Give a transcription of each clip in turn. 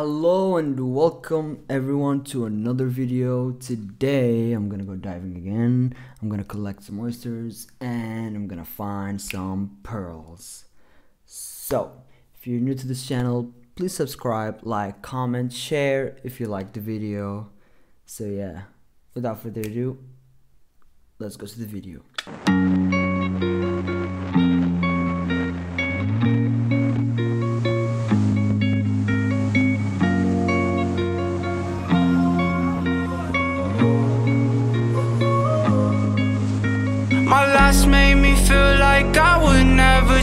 Hello and welcome everyone to another video. Today I'm gonna go diving again. I'm gonna collect some oysters and I'm gonna find some pearls. So if you're new to this channel, please subscribe, like, comment, share if you like the video. So yeah, without further ado, let's go to the video. My last made me feel like I would never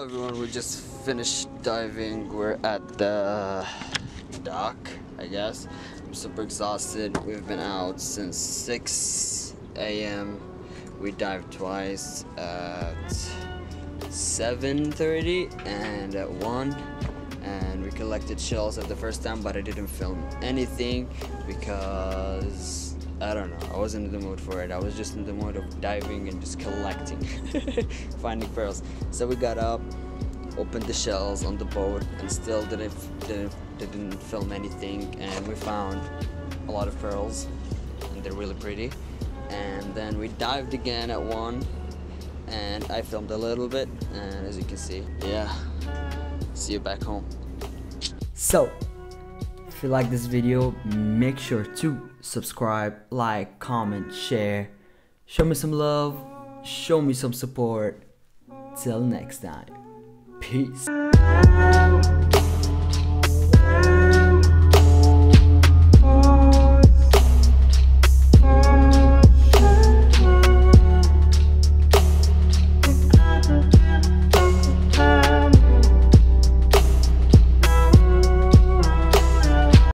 Hello everyone, we just finished diving. We're at the dock, I guess. I'm super exhausted. We've been out since 6 a.m. We dived twice at 7:30 and at 1, and we collected shells at the first time, but I didn't film anything because I don't know, I wasn't in the mood for it. I was just in the mood of diving and just collecting, finding pearls. So we got up, opened the shells on the boat, and still didn't film anything. And we found a lot of pearls, and they're really pretty. And then we dived again at 1, and I filmed a little bit, and as you can see, yeah, see you back home. So, if you like this video, make sure to subscribe, like, comment, share, show me some love, show me some support. Till next time, peace.